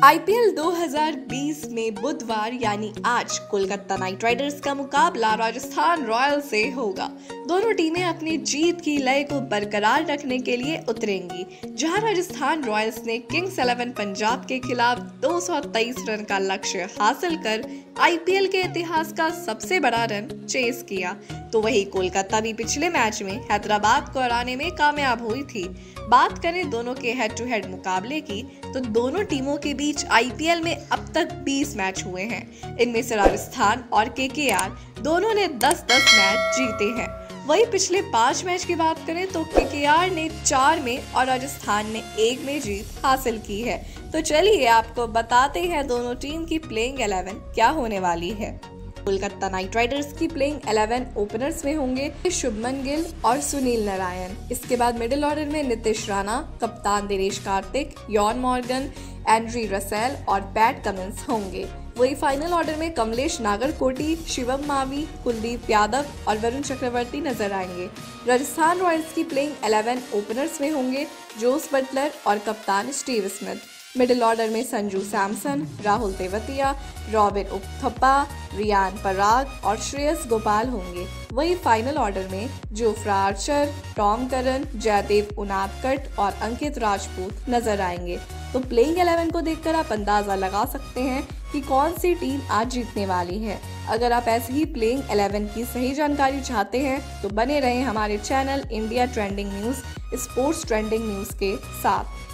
IPL 2020 में बुधवार यानी आज कोलकाता नाइट राइडर्स का मुकाबला राजस्थान रॉयल से होगा। दोनों टीमें अपनी जीत की लय को बरकरार रखने के लिए उतरेंगी, जहां राजस्थान रॉयल्स ने किंग्स XI पंजाब के खिलाफ 223 रन का लक्ष्य हासिल कर IPL के इतिहास का सबसे बड़ा रन चेस किया, तो वहीं कोलकाता भी पिछले मैच में हैदराबाद को हराने में कामयाब हुई थी। बात करें दोनों के हेड टू हेड मुकाबले की, तो दोनों टीमों के बीच IPL में अब तक 20 मैच हुए हैं। इनमें से राजस्थान और KKR दोनों ने 10-10 मैच जीते हैं। वहीं पिछले 5 मैच की बात करें तो KKR ने 4 में और राजस्थान ने 1 में जीत हासिल की है। तो चलिए आपको बताते हैं दोनों टीम की प्लेइंग 11 क्या होने वाली है। कोलकाता नाइट राइडर्स की प्लेइंग 11 ओपनर्स में होंगे शुभमन गिल और सुनील नारायण। इसके बाद मिडिल ऑर्डर में नितिश राणा, कप्तान Dinesh Karthik, Eoin Morgan, Andre Russell और पैट कमिंस होंगे। वही फाइनल ऑर्डर में कमलेश नागरकोटी, शिवम मावी, कुलदीप यादव और वरुण चक्रवर्ती नजर आएंगे। राजस्थान रॉयल्स की प्लेइंग 11 ओपनर्स में होंगे जोस बटलर और कप्तान स्टीव स्मिथ। मिडिल ऑर्डर में संजू सैमसन, राहुल तेवतिया, रॉबिन उथप्पा, रियान पराग और श्रेयस गोपाल होंगे। वहीं फाइनल ऑर्डर में Jofra Archer, Tom Curran, Jaydev Unadkat और अंकित राजपूत नजर आएंगे। तो प्लेइंग 11 को देखकर आप अंदाजा लगा सकते हैं कि कौन सी टीम आज जीतने वाली है। अगर आप ऐसे ही प्लेइंग 11 की सही जानकारी चाहते हैं तो बने रहें हमारे channel India trending news sports trending news के साथ।